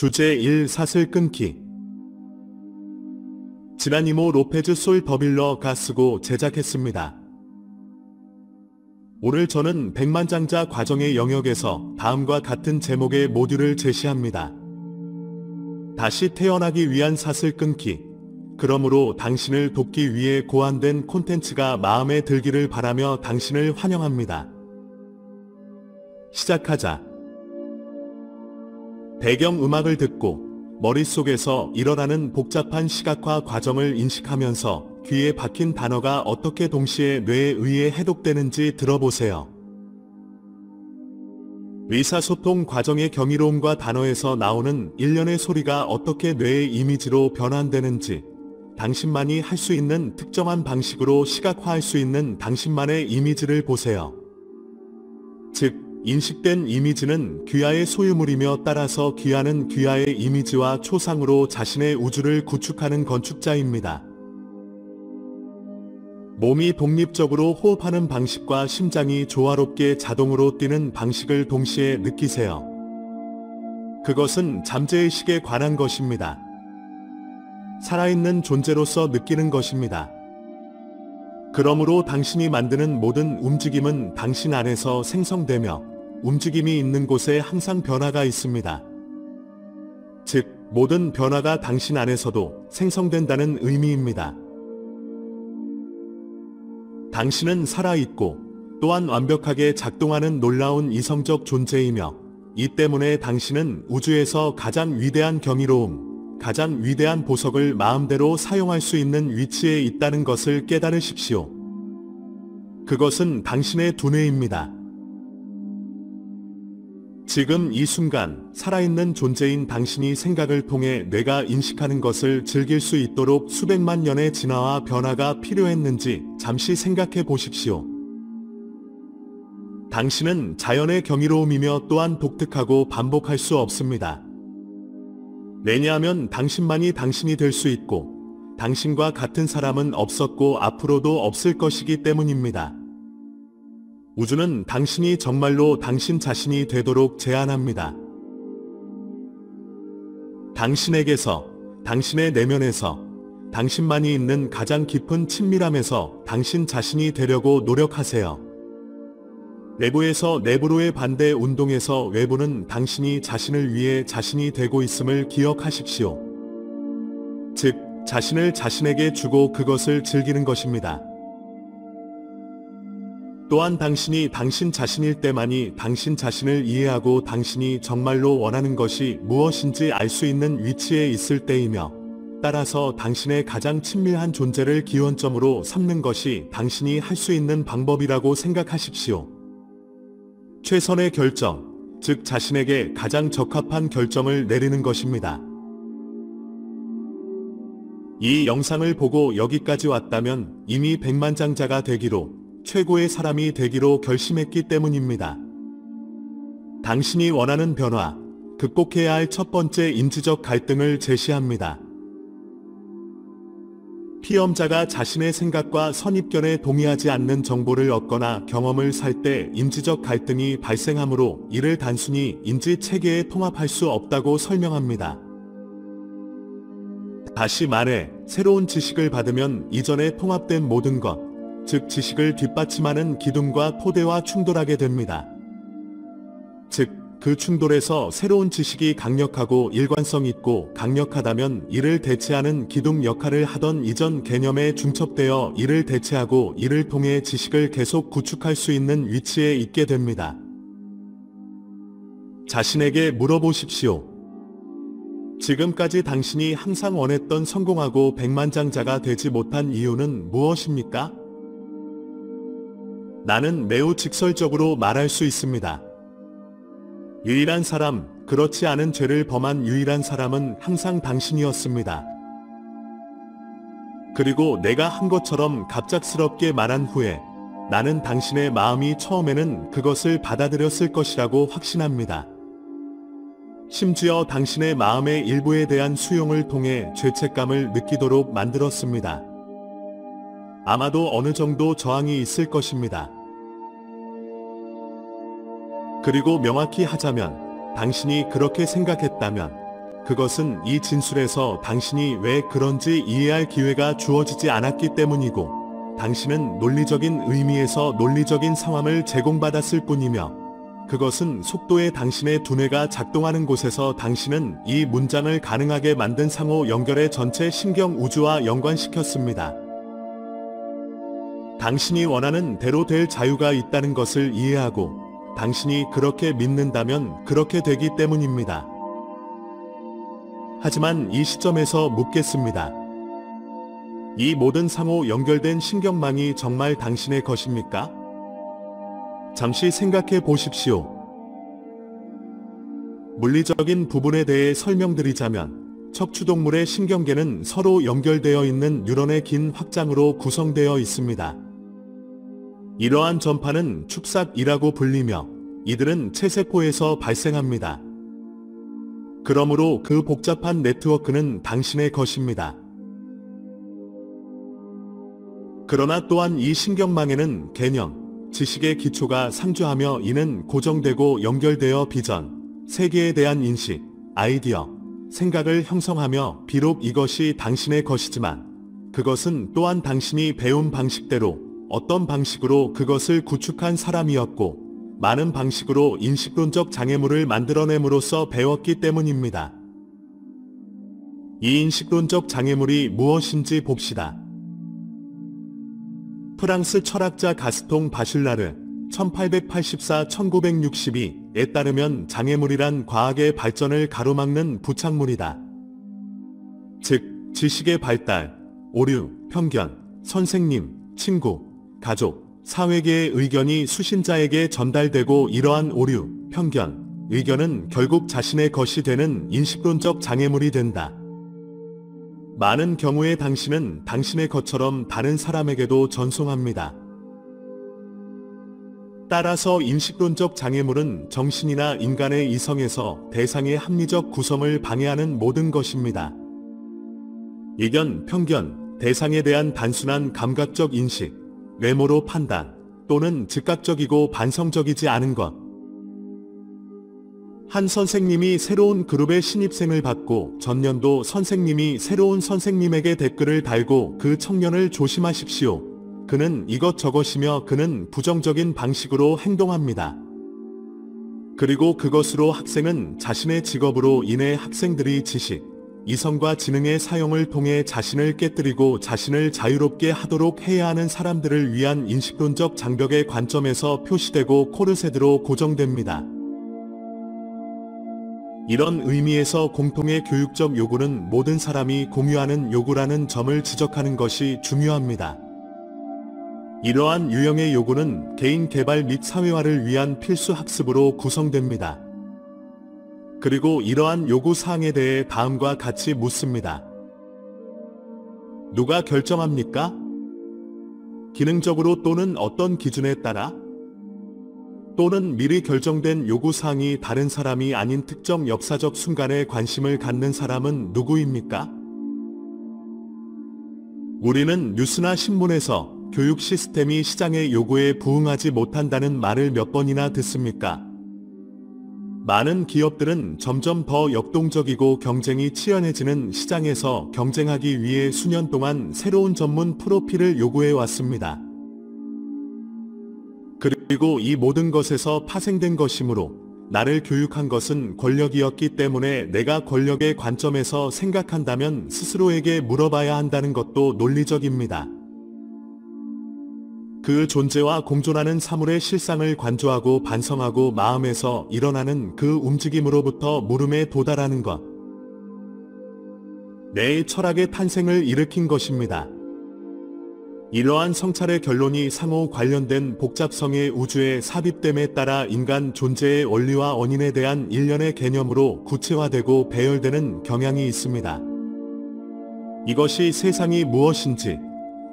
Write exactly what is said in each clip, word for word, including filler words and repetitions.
주제 일. 샷을 끊기. 지라니모 로페즈 솔 버밀러 가쓰고 제작했습니다. 오늘 저는 백만장자 과정의 영역에서 다음과 같은 제목의 모듈을 제시합니다. 다시 태어나기 위한 샷을 끊기. 그러므로 당신을 돕기 위해 고안된 콘텐츠가 마음에 들기를 바라며 당신을 환영합니다. 시작하자. 배경음악을 듣고 머릿속에서 일어나는 복잡한 시각화 과정을 인식하면서 귀에 박힌 단어가 어떻게 동시에 뇌에 의해 해독되는지 들어보세요. 의사소통 과정의 경이로움과 단어에서 나오는 일련의 소리가 어떻게 뇌의 이미지로 변환되는지, 당신만이 할 수 있는 특정한 방식으로 시각화할 수 있는 당신만의 이미지를 보세요. 즉, 인식된 이미지는 귀하의 소유물이며 따라서 귀하는 귀하의 이미지와 초상으로 자신의 우주를 구축하는 건축자입니다. 몸이 독립적으로 호흡하는 방식과 심장이 조화롭게 자동으로 뛰는 방식을 동시에 느끼세요. 그것은 잠재의식에 관한 것입니다. 살아있는 존재로서 느끼는 것입니다. 그러므로 당신이 만드는 모든 움직임은 당신 안에서 생성되며 움직임이 있는 곳에 항상 변화가 있습니다. 즉, 모든 변화가 당신 안에서도 생성된다는 의미입니다. 당신은 살아있고 또한 완벽하게 작동하는 놀라운 이성적 존재이며, 이 때문에 당신은 우주에서 가장 위대한 경이로움, 가장 위대한 보석을 마음대로 사용할 수 있는 위치에 있다는 것을 깨달으십시오. 그것은 당신의 두뇌입니다. 지금 이 순간 살아있는 존재인 당신이 생각을 통해 뇌가 인식하는 것을 즐길 수 있도록 수백만 년의 진화와 변화가 필요했는지 잠시 생각해 보십시오. 당신은 자연의 경이로움이며 또한 독특하고 반복할 수 없습니다. 왜냐하면 당신만이 당신이 될 수 있고, 당신과 같은 사람은 없었고 앞으로도 없을 것이기 때문입니다. 우주는 당신이 정말로 당신 자신이 되도록 제안합니다. 당신에게서, 당신의 내면에서, 당신만이 있는 가장 깊은 친밀함에서 당신 자신이 되려고 노력하세요. 내부에서 내부로의 반대 운동에서 외부는 당신이 자신을 위해 자신이 되고 있음을 기억하십시오. 즉, 자신을 자신에게 주고 그것을 즐기는 것입니다. 또한 당신이 당신 자신일 때만이 당신 자신을 이해하고 당신이 정말로 원하는 것이 무엇인지 알 수 있는 위치에 있을 때이며, 따라서 당신의 가장 친밀한 존재를 기원점으로 삼는 것이 당신이 할 수 있는 방법이라고 생각하십시오. 최선의 결정, 즉 자신에게 가장 적합한 결정을 내리는 것입니다. 이 영상을 보고 여기까지 왔다면 이미 백만장자가 되기로, 최고의 사람이 되기로 결심했기 때문입니다. 당신이 원하는 변화, 극복해야 할 첫 번째 인지적 갈등을 제시합니다. 피험자가 자신의 생각과 선입견에 동의하지 않는 정보를 얻거나 경험을 살 때 인지적 갈등이 발생하므로 이를 단순히 인지 체계에 통합할 수 없다고 설명합니다. 다시 말해, 새로운 지식을 받으면 이전에 통합된 모든 것, 즉 지식을 뒷받침하는 기둥과 토대와 충돌하게 됩니다. 즉, 그 충돌에서 새로운 지식이 강력하고 일관성 있고 강력하다면 이를 대체하는 기둥 역할을 하던 이전 개념에 중첩되어 이를 대체하고 이를 통해 지식을 계속 구축할 수 있는 위치에 있게 됩니다. 자신에게 물어보십시오. 지금까지 당신이 항상 원했던 성공하고 백만장자가 되지 못한 이유는 무엇입니까? 나는 매우 직설적으로 말할 수 있습니다. 유일한 사람, 그렇지 않은 죄를 범한 유일한 사람은 항상 당신이었습니다. 그리고 내가 한 것처럼 갑작스럽게 말한 후에 나는 당신의 마음이 처음에는 그것을 받아들였을 것이라고 확신합니다. 심지어 당신의 마음의 일부에 대한 수용을 통해 죄책감을 느끼도록 만들었습니다. 아마도 어느 정도 저항이 있을 것입니다. 그리고 명확히 하자면, 당신이 그렇게 생각했다면 그것은 이 진술에서 당신이 왜 그런지 이해할 기회가 주어지지 않았기 때문이고, 당신은 논리적인 의미에서 논리적인 상황을 제공받았을 뿐이며, 그것은 속도에 당신의 두뇌가 작동하는 곳에서 당신은 이 문장을 가능하게 만든 상호 연결의 전체 신경 우주와 연관시켰습니다. 당신이 원하는 대로 될 자유가 있다는 것을 이해하고 당신이 그렇게 믿는다면 그렇게 되기 때문입니다. 하지만 이 시점에서 묻겠습니다. 이 모든 상호 연결된 신경망이 정말 당신의 것입니까? 잠시 생각해 보십시오. 물리적인 부분에 대해 설명드리자면, 척추동물의 신경계는 서로 연결되어 있는 뉴런의 긴 확장으로 구성되어 있습니다. 이러한 전파는 축삭이라고 불리며 이들은 체세포에서 발생합니다. 그러므로 그 복잡한 네트워크는 당신의 것입니다. 그러나 또한 이 신경망에는 개념, 지식의 기초가 상주하며 이는 고정되고 연결되어 비전, 세계에 대한 인식, 아이디어, 생각을 형성하며 비록 이것이 당신의 것이지만 그것은 또한 당신이 배운 방식대로 어떤 방식으로 그것을 구축한 사람이었고 많은 방식으로 인식론적 장애물을 만들어냄으로써 배웠기 때문입니다. 이 인식론적 장애물이 무엇인지 봅시다. 프랑스 철학자 가스통 바슐라르 천팔백팔십사 천구백육십이에 따르면 장애물이란 과학의 발전을 가로막는 부착물이다. 즉, 지식의 발달, 오류, 편견, 선생님, 친구, 가족, 사회계의 의견이 수신자에게 전달되고 이러한 오류, 편견, 의견은 결국 자신의 것이 되는 인식론적 장애물이 된다. 많은 경우에 당신은 당신의 것처럼 다른 사람에게도 전송합니다. 따라서 인식론적 장애물은 정신이나 인간의 이성에서 대상의 합리적 구성을 방해하는 모든 것입니다. 이견, 편견, 대상에 대한 단순한 감각적 인식, 외모로 판단, 또는 즉각적이고 반성적이지 않은 것. 한 선생님이 새로운 그룹의 신입생을 받고 전년도 선생님이 새로운 선생님에게 댓글을 달고 "그 청년을 조심하십시오. 그는 이것저것이며 그는 부정적인 방식으로 행동합니다." 그리고 그것으로 학생은 자신의 직업으로 인해 학생들이 지식, 이성과 지능의 사용을 통해 자신을 깨뜨리고 자신을 자유롭게 하도록 해야 하는 사람들을 위한 인식론적 장벽의 관점에서 표시되고 코르셋으로 고정됩니다. 이런 의미에서 공통의 교육적 요구는 모든 사람이 공유하는 요구라는 점을 지적하는 것이 중요합니다. 이러한 유형의 요구는 개인 개발 및 사회화를 위한 필수 학습으로 구성됩니다. 그리고 이러한 요구 사항에 대해 다음과 같이 묻습니다. 누가 결정합니까? 기능적으로 또는 어떤 기준에 따라? 또는 미리 결정된 요구사항이 다른 사람이 아닌 특정 역사적 순간에 관심을 갖는 사람은 누구입니까? 우리는 뉴스나 신문에서 교육 시스템이 시장의 요구에 부응하지 못한다는 말을 몇 번이나 듣습니까? 많은 기업들은 점점 더 역동적이고 경쟁이 치열해지는 시장에서 경쟁하기 위해 수년 동안 새로운 전문 프로필을 요구해왔습니다. 그리고 이 모든 것에서 파생된 것이므로 나를 교육한 것은 권력이었기 때문에 내가 권력의 관점에서 생각한다면 스스로에게 물어봐야 한다는 것도 논리적입니다. 그 존재와 공존하는 사물의 실상을 관조하고 반성하고 마음에서 일어나는 그 움직임으로부터 물음에 도달하는 것. 내 철학의 탄생을 일으킨 것입니다. 이러한 성찰의 결론이 상호 관련된 복잡성의 우주의 삽입됨에 따라 인간 존재의 원리와 원인에 대한 일련의 개념으로 구체화되고 배열되는 경향이 있습니다. 이것이 세상이 무엇인지,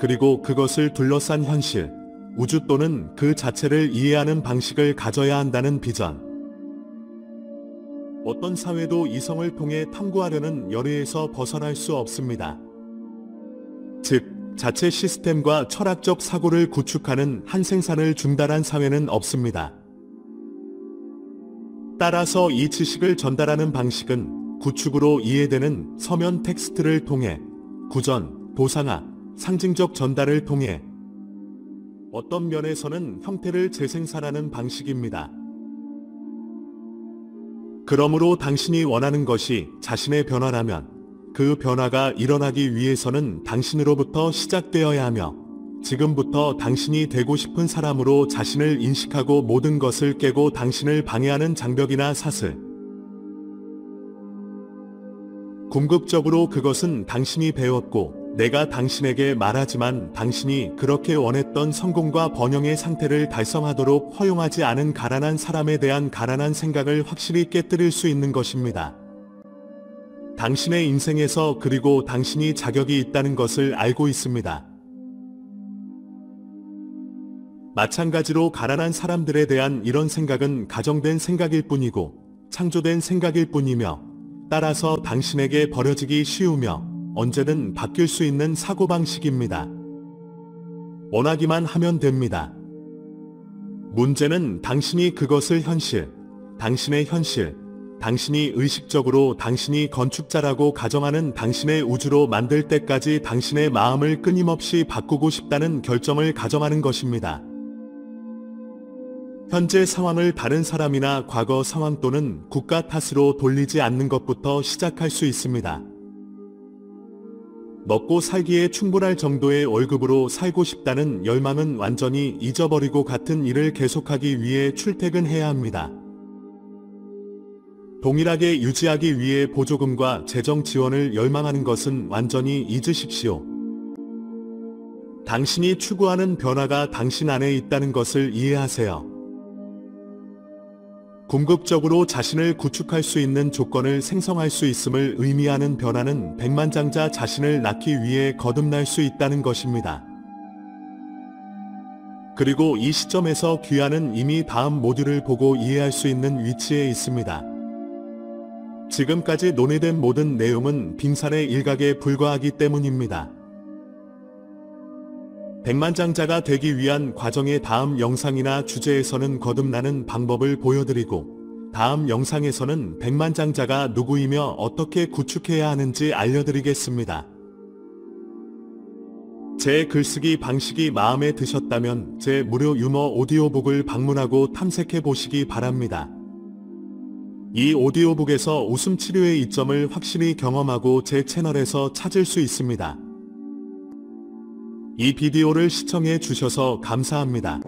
그리고 그것을 둘러싼 현실, 우주 또는 그 자체를 이해하는 방식을 가져야 한다는 비전. 어떤 사회도 이성을 통해 탐구하려는 열의에서 벗어날 수 없습니다. 즉, 자체 시스템과 철학적 사고를 구축하는 한 생산을 중단한 사회는 없습니다. 따라서 이 지식을 전달하는 방식은 구축으로 이해되는 서면 텍스트를 통해 구전, 도상화, 상징적 전달을 통해 어떤 면에서는 형태를 재생산하는 방식입니다. 그러므로 당신이 원하는 것이 자신의 변화라면 그 변화가 일어나기 위해서는 당신으로부터 시작되어야 하며 지금부터 당신이 되고 싶은 사람으로 자신을 인식하고 모든 것을 깨고 당신을 방해하는 장벽이나 사슬. 궁극적으로 그것은 당신이 배웠고 내가 당신에게 말하지만 당신이 그렇게 원했던 성공과 번영의 상태를 달성하도록 허용하지 않은 가난한 사람에 대한 가난한 생각을 확실히 깨뜨릴 수 있는 것입니다. 당신의 인생에서 그리고 당신이 자격이 있다는 것을 알고 있습니다. 마찬가지로 가난한 사람들에 대한 이런 생각은 가정된 생각일 뿐이고 창조된 생각일 뿐이며 따라서 당신에게 버려지기 쉬우며 언제든 바뀔 수 있는 사고방식입니다. 원하기만 하면 됩니다. 문제는 당신이 그것을 현실, 당신의 현실, 당신이 의식적으로 당신이 건축자라고 가정하는 당신의 우주로 만들 때까지 당신의 마음을 끊임없이 바꾸고 싶다는 결정을 가정하는 것입니다. 현재 상황을 다른 사람이나 과거 상황 또는 국가 탓으로 돌리지 않는 것부터 시작할 수 있습니다. 먹고 살기에 충분할 정도의 월급으로 살고 싶다는 열망은 완전히 잊어버리고 같은 일을 계속하기 위해 출퇴근해야 합니다. 동일하게 유지하기 위해 보조금과 재정 지원을 열망하는 것은 완전히 잊으십시오. 당신이 추구하는 변화가 당신 안에 있다는 것을 이해하세요. 궁극적으로 자신을 구축할 수 있는 조건을 생성할 수 있음을 의미하는 변화는 백만장자 자신을 낳기 위해 거듭날 수 있다는 것입니다. 그리고 이 시점에서 귀하는 이미 다음 모듈을 보고 이해할 수 있는 위치에 있습니다. 지금까지 논의된 모든 내용은 빙산의 일각에 불과하기 때문입니다. 백만장자가 되기 위한 과정의 다음 영상이나 주제에서는 거듭나는 방법을 보여드리고 다음 영상에서는 백만장자가 누구이며 어떻게 구축해야 하는지 알려드리겠습니다. 제 글쓰기 방식이 마음에 드셨다면 제 무료 유머 오디오북을 방문하고 탐색해 보시기 바랍니다. 이 오디오북에서 웃음 치료의 이점을 확실히 경험하고 제 채널에서 찾을 수 있습니다. 이 비디오를 시청해 주셔서 감사합니다.